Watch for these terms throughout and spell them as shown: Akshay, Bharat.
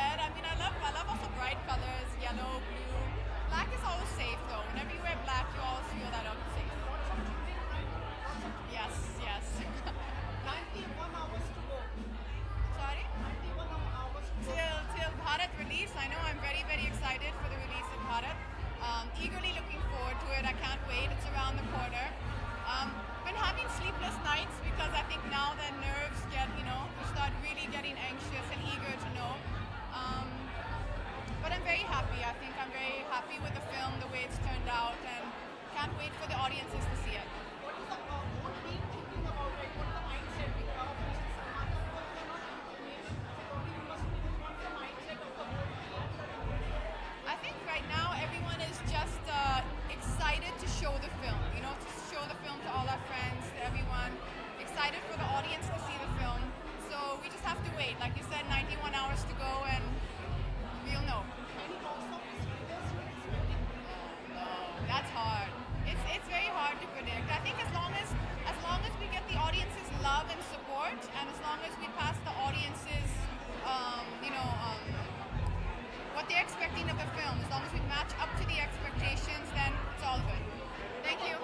red. I mean, I love also bright colors, yellow, blue. Black is always safe though. Whenever you wear black, you always feel that I'm safe. Yes, yes. 91 hours to go. Sorry? 91 hours to go. Till Bharat release. I know I'm very, very excited for the release of Bharat. Eagerly looking forward to it. I can't wait. It's around the corner. Been having sleepless nights because I think now the nerves get, you start really getting anxious and eager to know. But I'm very happy. I think I'm very happy with the film, the way it's turned out, and can't wait for the audiences to see it. What is the whole team thinking about it? What is the mindset? Because you must be the mindset of the whole team. I think right now everyone is just excited to show the film, to show the film to all our friends, to everyone, excited for the audience to see the film. So we just have to wait. Like you said, 91 hours to go and we'll know. Any box office figures you're expecting? No, that's hard. It's very hard to predict. I think as long as we get the audience's love and support, and as long as we pass the audience's what they're expecting of the film, as long as we match up to the expectations, then it's all good. Thank you.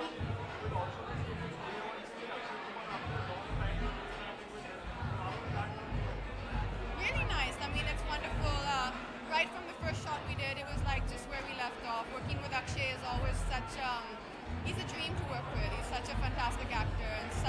Really nice. I mean, it's wonderful. Right from the first shot we did, it was like just where we left off. Working with Akshay is always he's a dream to work with. He's such a fantastic actor. And